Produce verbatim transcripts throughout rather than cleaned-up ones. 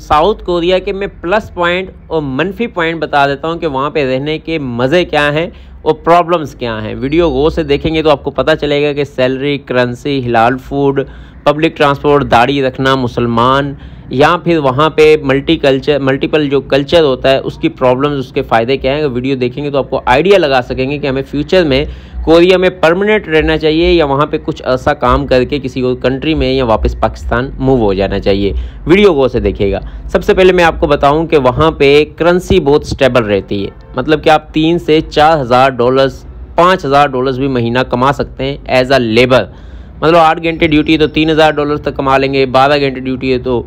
South Korea के मैं plus point और मनफी पॉइंट बता देता हूं कि वहां पे रहने के मज़े क्या हैं और प्रॉब्लम्स क्या हैं। वीडियो गौर से देखेंगे तो आपको पता चलेगा कि सैलरी, करेंसी, हलाल फूड, पब्लिक ट्रांसपोर्ट, दाढ़ी रखना, मुसलमान या फिर वहां पे मल्टी कल्चर मल्टीपल जो कल्चर होता है उसकी प्रॉब्लम्स, उसके फ़ायदे क्या हैं। वीडियो देखेंगे तो आपको आइडिया लगा सकेंगे कि हमें फ्यूचर में कोरिया में परमानेंट रहना चाहिए या वहां पे कुछ ऐसा काम करके किसी और कंट्री में या वापस पाकिस्तान मूव हो जाना चाहिए। वीडियो गौर से देखिएगा। सबसे पहले मैं आपको बताऊं कि वहां पे करेंसी बहुत स्टेबल रहती है, मतलब कि आप तीन से चार हज़ार डॉलर्स पाँच हज़ार डॉलर्स भी महीना कमा सकते हैं एज आ लेबर। मतलब आठ घंटे ड्यूटी है तो तीन हज़ार डॉलर तक कमा लेंगे, बारह घंटे ड्यूटी है तो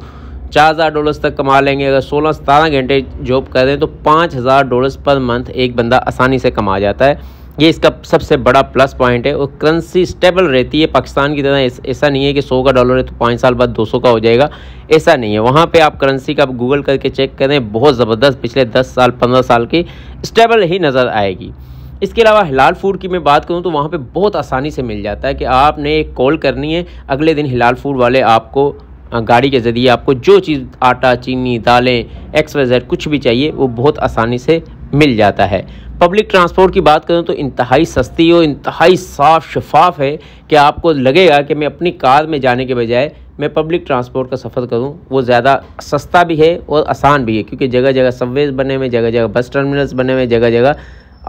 चार हज़ार डॉलर्स तक कमा लेंगे। अगर सोलह सतारह घंटे जॉब कर रहे हैं तो पाँच हज़ार डॉलर्स पर मंथ एक बंदा आसानी से कमा जाता है। ये इसका सबसे बड़ा प्लस पॉइंट है। और करेंसी स्टेबल रहती है, पाकिस्तान की तरह ऐसा नहीं है कि सौ का डॉलर है तो पाँच साल बाद दो सौ का हो जाएगा, ऐसा नहीं है। वहाँ पे आप करेंसी का गूगल करके चेक करें, बहुत ज़बरदस्त पिछले दस साल पंद्रह साल की स्टेबल ही नज़र आएगी। इसके अलावा हलाल फूड की मैं बात करूं तो वहाँ पे बहुत आसानी से मिल जाता है कि आपने एक कॉल करनी है, अगले दिन हलाल फूड वाले आपको गाड़ी के ज़रिए आपको जो चीज़ आटा, चीनी, दालें, एक्स वाई जेड कुछ भी चाहिए वो बहुत आसानी से मिल जाता है। पब्लिक ट्रांसपोर्ट की बात करूं तो इंतहाई सस्ती और इंतहाई साफ़ शफाफ है कि आपको लगेगा कि मैं अपनी कार में जाने के बजाय मैं पब्लिक ट्रांसपोर्ट का सफ़र करूं। वो ज़्यादा सस्ता भी है और आसान भी है, क्योंकि जगह जगह सबवेज बने हुए, जगह जगह बस टर्मिनल्स बने हुए, जगह जगह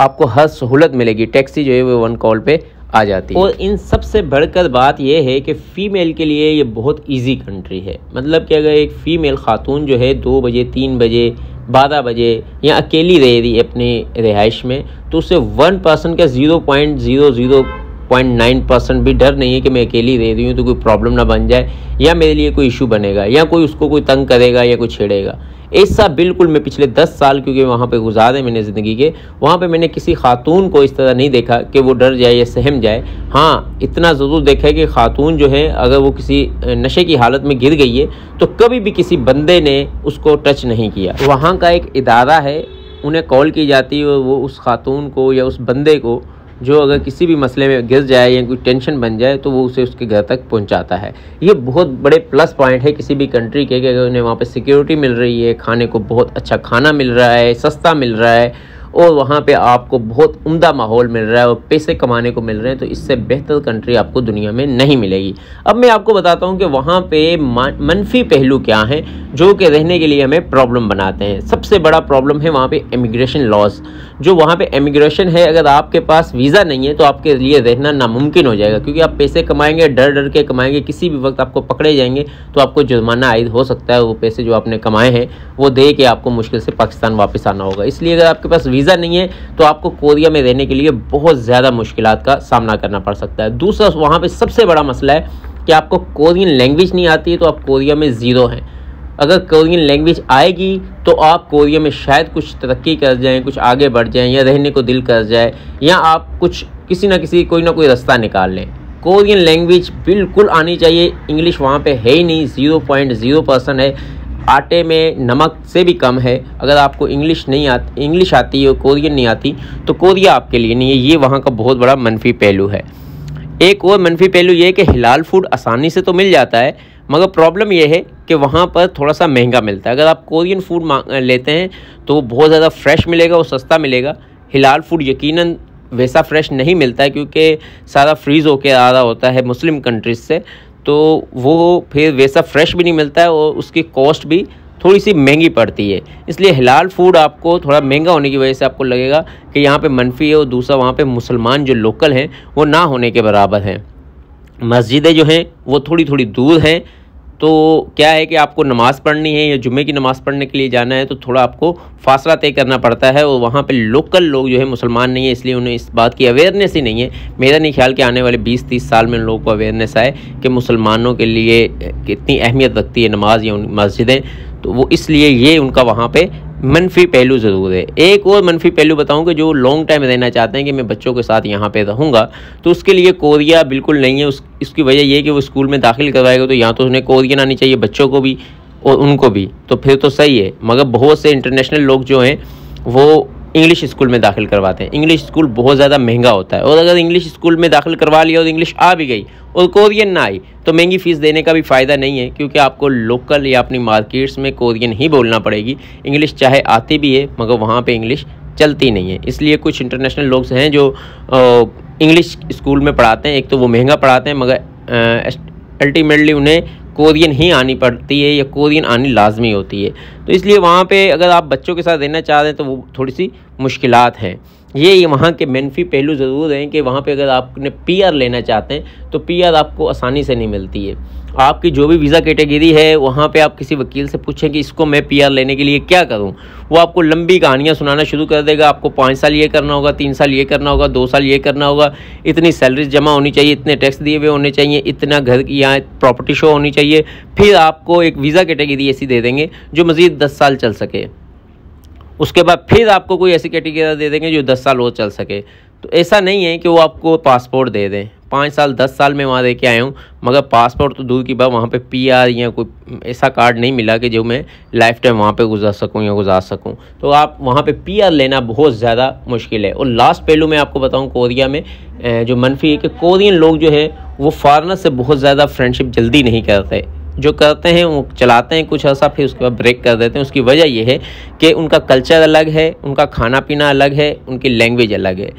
आपको हर सहूलत मिलेगी। टैक्सी जो है वो वन कॉल पे आ जाती है। और इन सबसे बढ़कर बात यह है कि फ़ीमेल के लिए ये बहुत इजी कंट्री है। मतलब कि अगर एक फ़ीमेल खातून जो है दो बजे, तीन बजे, बारह बजे या अकेली रह रही अपने रिहाइश में, तो उसे वन पर्सन का zero point zero zero point nine percent भी डर नहीं है कि मैं अकेली रह रही हूँ तो कोई प्रॉब्लम ना बन जाए या मेरे लिए कोई इशू बनेगा या कोई उसको कोई तंग करेगा या कोई छेड़ेगा। ऐसा बिल्कुल मैं पिछले दस साल क्योंकि वहाँ पे गुजारे मैंने ज़िंदगी के, वहाँ पे मैंने किसी खातून को इस तरह नहीं देखा कि वो डर जाए या सहम जाए। हाँ, इतना ज़रूर देखा है कि खातून जो है अगर वो किसी नशे की हालत में गिर गई है तो कभी भी किसी बंदे ने उसको टच नहीं किया। वहाँ का एक इदारा है, उन्हें कॉल की जाती है और वो उस खातून को या उस बंदे को जो अगर किसी भी मसले में गिर जाए या कोई टेंशन बन जाए तो वो उसे उसके घर तक पहुंचाता है। ये बहुत बड़े प्लस पॉइंट है किसी भी कंट्री के, कि अगर उन्हें वहाँ पे सिक्योरिटी मिल रही है, खाने को बहुत अच्छा खाना मिल रहा है, सस्ता मिल रहा है और वहाँ पे आपको बहुत उम्दा माहौल मिल रहा है और पैसे कमाने को मिल रहे हैं, तो इससे बेहतर कंट्री आपको दुनिया में नहीं मिलेगी। अब मैं आपको बताता हूँ कि वहाँ पे मनफी पहलू क्या हैं जो कि रहने के लिए हमें प्रॉब्लम बनाते हैं। सबसे बड़ा प्रॉब्लम है वहाँ पे इमिग्रेशन लॉज। जो वहाँ पे इमिग्रेशन है, अगर आपके पास वीज़ा नहीं है तो आपके लिए रहना नामुमकिन हो जाएगा, क्योंकि आप पैसे कमाएंगे, डर डर के कमाएंगे, किसी भी वक्त आपको पकड़े जाएंगे तो आपको जुर्माना आयद हो सकता है। वो पैसे जो आपने कमाए हैं वो दे के आपको मुश्किल से पाकिस्तान वापस आना होगा। इसलिए अगर आपके पास वीज़ा नहीं है तो आपको कोरिया में रहने के लिए बहुत ज़्यादा मुश्किलात का सामना करना पड़ सकता है। दूसरा, वहाँ पे सबसे बड़ा मसला है कि आपको कोरियन लैंग्वेज नहीं आती है तो आप कोरिया में ज़ीरो हैं। अगर कोरियन लैंग्वेज आएगी तो आप कोरिया में शायद कुछ तरक्की कर जाएं, कुछ आगे बढ़ जाएं या रहने को दिल कर जाए या आप कुछ किसी ना किसी कोई ना कोई रास्ता निकाल लें। कोरियन लैंग्वेज बिल्कुल आनी चाहिए। इंग्लिश वहाँ पर है ही नहीं, ज़ीरो पॉइंट ज़ीरो परसेंट है, आटे में नमक से भी कम है। अगर आपको इंग्लिश नहीं आती इंग्लिश आती है और कोरियन नहीं आती तो कोरिया आपके लिए नहीं है। ये वहाँ का बहुत बड़ा मनफी पहलू है। एक और मनफी पहलू ये है कि हलाल फूड आसानी से तो मिल जाता है, मगर प्रॉब्लम यह है कि वहाँ पर थोड़ा सा महंगा मिलता है। अगर आप कोरियन फूड लेते हैं तो वो बहुत ज़्यादा फ्रेश मिलेगा और सस्ता मिलेगा। हलाल फूड यकीनन वैसा फ्रेश नहीं मिलता है क्योंकि सारा फ्रीज होकर आ रहा होता है मुस्लिम कंट्रीज से, तो वो फिर वैसा फ्रेश भी नहीं मिलता है और उसकी कॉस्ट भी थोड़ी सी महंगी पड़ती है। इसलिए हलाल फूड आपको थोड़ा महंगा होने की वजह से आपको लगेगा कि यहाँ पे मनफी है। और दूसरा, वहाँ पे मुसलमान जो लोकल हैं वो ना होने के बराबर हैं। मस्जिदें जो हैं वो थोड़ी थोड़ी दूर हैं, तो क्या है कि आपको नमाज़ पढ़नी है या जुम्मे की नमाज़ पढ़ने के लिए जाना है तो थोड़ा आपको फासला तय करना पड़ता है। और वहाँ पे लोकल लोग जो है मुसलमान नहीं है, इसलिए उन्हें इस बात की अवेयरनेस ही नहीं है। मेरा नहीं ख्याल कि आने वाले बीस तीस साल में उन लोगों को अवेयरनेस आए कि मुसलमानों के लिए कितनी अहमियत रखती है नमाज या मस्जिदें, तो वो इसलिए ये उनका वहाँ पे मनफी पहलू ज़रूर है। एक और मनफी पहलू बताऊं कि जो लॉन्ग टाइम रहना चाहते हैं कि मैं बच्चों के साथ यहाँ पे रहूँगा, तो उसके लिए कोरिया बिल्कुल नहीं है। उस इसकी वजह यह है कि वो स्कूल में दाखिल करवाएगा तो यहाँ तो उन्हें कोरियन आनी चाहिए, बच्चों को भी और उनको भी, तो फिर तो सही है। मगर बहुत से इंटरनेशनल लोग जो हैं वो इंग्लिश स्कूल में दाखिल करवाते हैं। इंग्लिश स्कूल बहुत ज़्यादा महंगा होता है और अगर इंग्लिश स्कूल में दाखिल करवा लिया और इंग्लिश आ भी गई और कोरियन ना आई तो महंगी फ़ीस देने का भी फ़ायदा नहीं है, क्योंकि आपको लोकल या अपनी मार्केट्स में कोरियन ही बोलना पड़ेगी। इंग्लिश चाहे आती भी है मगर वहाँ पर इंग्लिश चलती नहीं है। इसलिए कुछ इंटरनेशनल लोग हैं जो इंग्लिश स्कूल में पढ़ाते हैं। एक तो वो महंगा पढ़ाते हैं मगर अल्टीमेटली उन्हें कोरियन ही आनी पड़ती है या कोरियन आनी लाजमी होती है। तो इसलिए वहाँ पे अगर आप बच्चों के साथ रहना चाह रहे हैं तो वो थोड़ी सी मुश्किलात हैं। ये ये वहाँ के मनफी पहलू ज़रूर हैं कि वहाँ पे अगर आपने पीआर लेना चाहते हैं तो पीआर आपको आसानी से नहीं मिलती है। आपकी जो भी वीज़ा कैटेगरी है वहाँ पे आप किसी वकील से पूछें कि इसको मैं पीआर लेने के लिए क्या करूँ, वो आपको लंबी कहानियाँ सुनाना शुरू कर देगा। आपको पाँच साल ये करना होगा, तीन साल ये करना होगा, दो साल ये करना होगा, इतनी सैलरीज जमा होनी चाहिए, इतने टैक्स दिए हुए होने चाहिए, इतना घर यहाँ प्रॉपर्टी शो होनी चाहिए। फिर आपको एक वीज़ा कैटेगरी ऐसी दे देंगे जो मज़ीद दस साल चल सके। उसके बाद फिर आपको कोई ऐसी कैटेगरी दे देंगे जो दस साल और चल सके। तो ऐसा नहीं है कि वो आपको पासपोर्ट दे दें। पाँच साल दस साल में वहाँ दे के आया हूँ मगर पासपोर्ट तो दूर की बात, वहाँ पे पीआर या कोई ऐसा कार्ड नहीं मिला कि जो मैं लाइफ टाइम वहाँ पे गुजार सकूँ या गुजार सकूँ। तो आप वहाँ पे पीआर लेना बहुत ज़्यादा मुश्किल है। और लास्ट पहलू मैं आपको बताऊँ कोरिया में जो मनफी है कि कोरियन लोग जो है वो फॉरेनर से बहुत ज़्यादा फ्रेंडशिप जल्दी नहीं करते। जो करते हैं वो चलाते हैं कुछ अर्सा फिर उसके बाद ब्रेक कर देते हैं। उसकी वजह ये है कि उनका कल्चर अलग है, उनका खाना पीना अलग है, उनकी लैंग्वेज अलग है।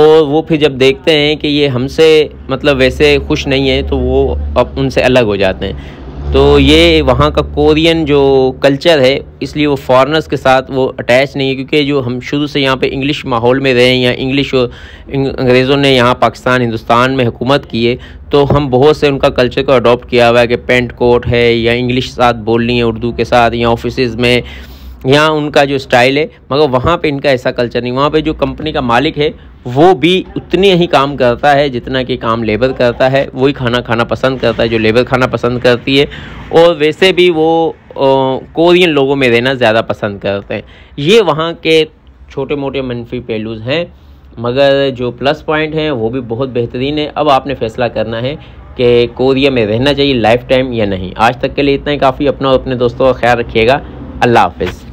और वो फिर जब देखते हैं कि ये हमसे मतलब वैसे खुश नहीं है तो वो अब उनसे अलग हो जाते हैं। तो ये वहाँ का कोरियन जो कल्चर है इसलिए वो फॉरेनर्स के साथ वो अटैच नहीं है, क्योंकि जो हम शुरू से यहाँ पे इंग्लिश माहौल में रहे हैं या इंग्लिश अंग्रेज़ों ने यहाँ पाकिस्तान हिंदुस्तान में हुकूमत की है तो हम बहुत से उनका कल्चर को अडॉप्ट किया हुआ है कि पेंट कोट है या इंग्लिश साथ बोलनी है उर्दू के साथ या ऑफिस में, यहाँ उनका जो स्टाइल है। मगर वहाँ पे इनका ऐसा कल्चर नहीं। वहाँ पे जो कंपनी का मालिक है वो भी उतने ही काम करता है जितना कि काम लेबर करता है। वही खाना खाना पसंद करता है जो लेबर खाना पसंद करती है। और वैसे भी वो कोरियन लोगों में रहना ज़्यादा पसंद करते हैं। ये वहाँ के छोटे मोटे मनफी पहलूज़ हैं मगर जो प्लस पॉइंट हैं वो भी बहुत बेहतरीन है। अब आपने फैसला करना है कि कोरिया में रहना चाहिए लाइफ टाइम या नहीं। आज तक के लिए इतना ही काफ़ी। अपना और अपने दोस्तों का ख्याल रखिएगा। अल्लाह हाफिज़।